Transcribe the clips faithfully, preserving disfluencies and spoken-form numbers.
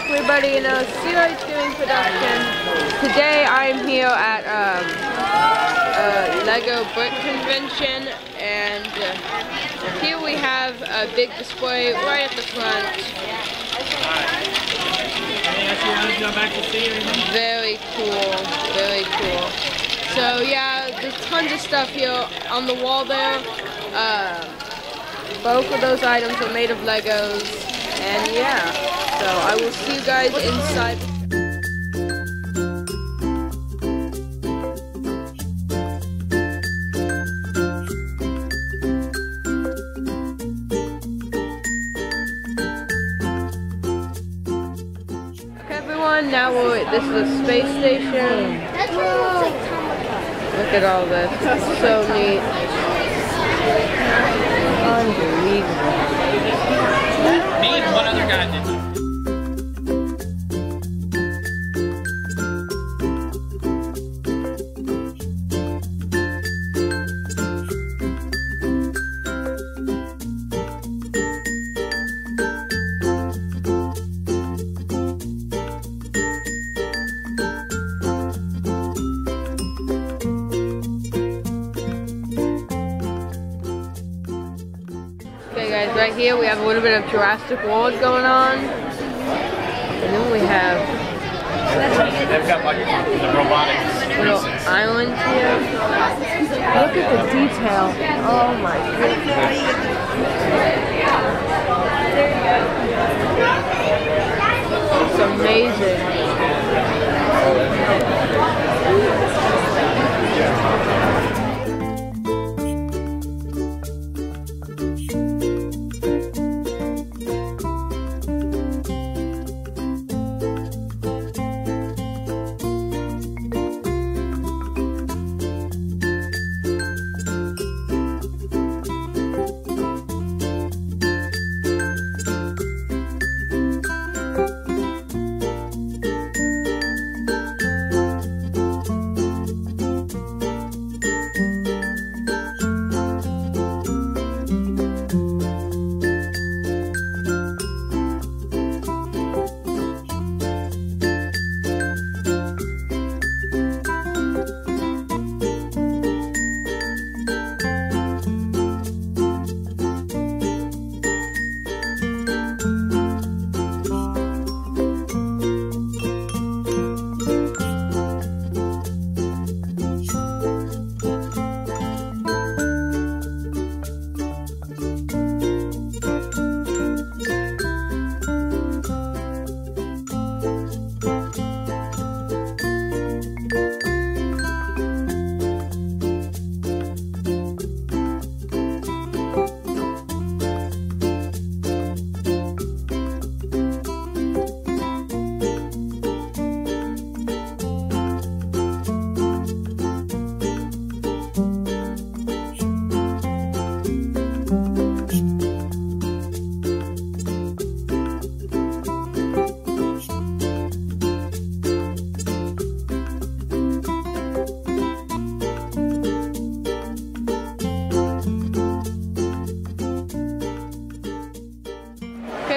back, everybody, in a C R H Gaming production. Today I'm here at um, a Lego brick convention, and uh, here we have a big display right at the front. Very cool, very cool. So yeah, there's tons of stuff here on the wall there. Uh, both of those items are made of Legos. And yeah, so I will see you guys inside. Okay, everyone, now we're, this is a space station. Look at all this, it's so neat. Unbelievable. Me and one other guy did. Right here we have a little bit of Jurassic World going on, and then we have They've got like the robotics little islands here. Look at the detail. Oh my goodness. It's amazing.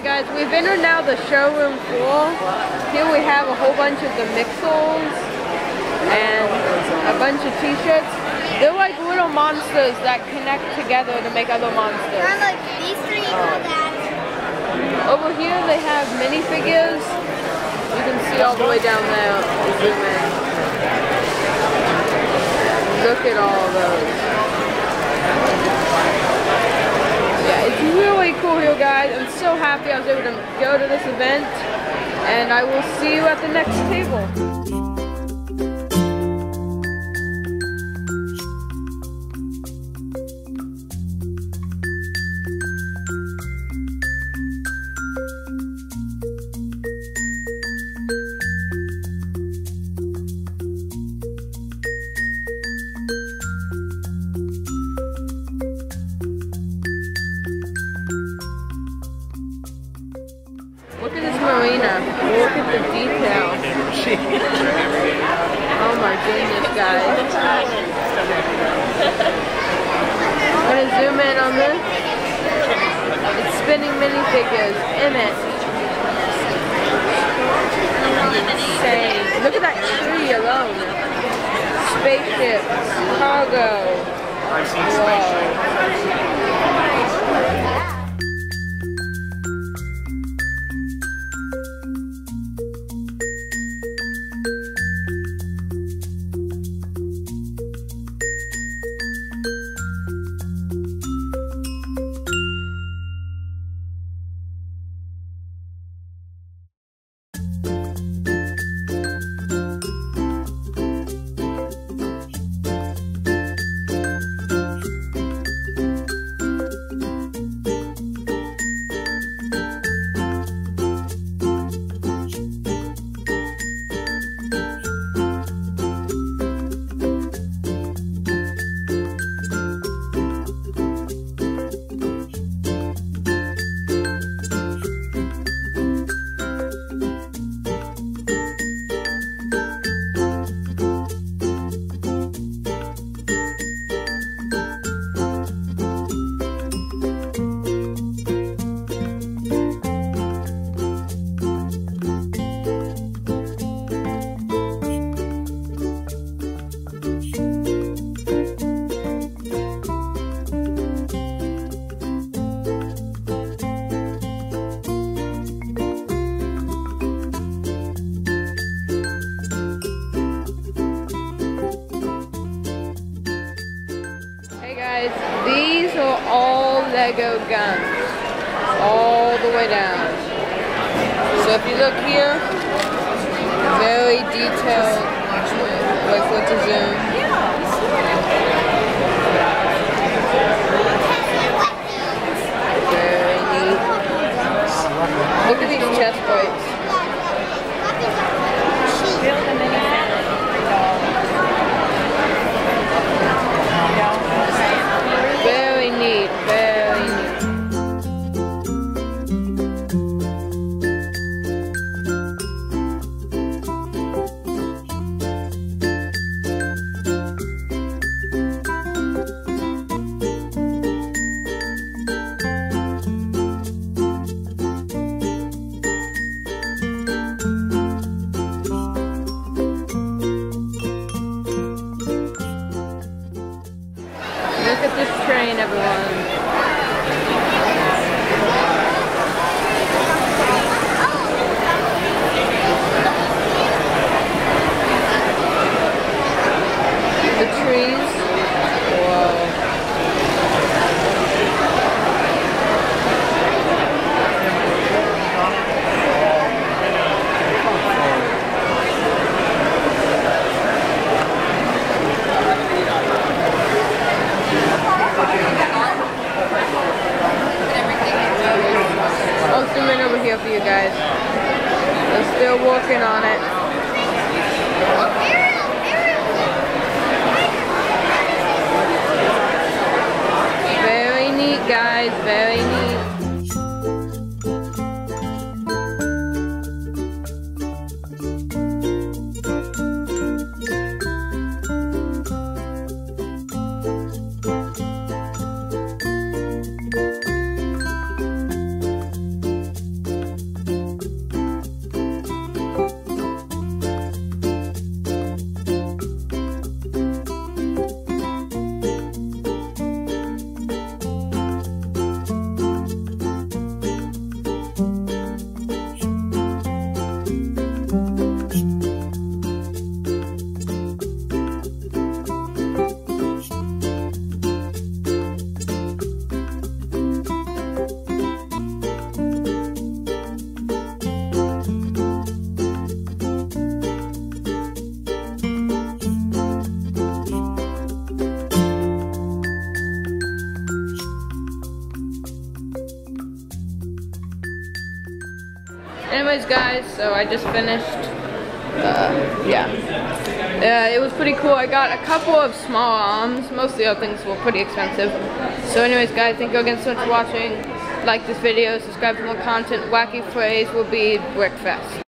Guys, we've entered now the showroom floor. Here we have a whole bunch of the Mixels and a bunch of t-shirts. They're like little monsters that connect together to make other monsters. I like these three and that. Over here they have minifigures. You can see all the way down there. Look at all those. It's really cool here, guys. I'm so happy I was able to go to this event, and I will see you at the next table. Look at the detail. Oh my goodness, guys. I'm going to zoom in on this. It's spinning minifigures in it. that tree alone. Spaceship, cargo. I've seen these are all Lego guns, all the way down. So if you look here, very detailed, like what to zoom. Very neat. Look at these chest plates. Look at this train, everyone. The trees. For you guys, they're still working on it. Very neat, guys. Very neat. Anyways, guys, so I just finished, uh, yeah, uh, it was pretty cool. I got a couple of small arms, most of the other things were pretty expensive. So anyways, guys, thank you again so much for watching. Like this video, subscribe for more content. Wacky phrase will be BrickFest.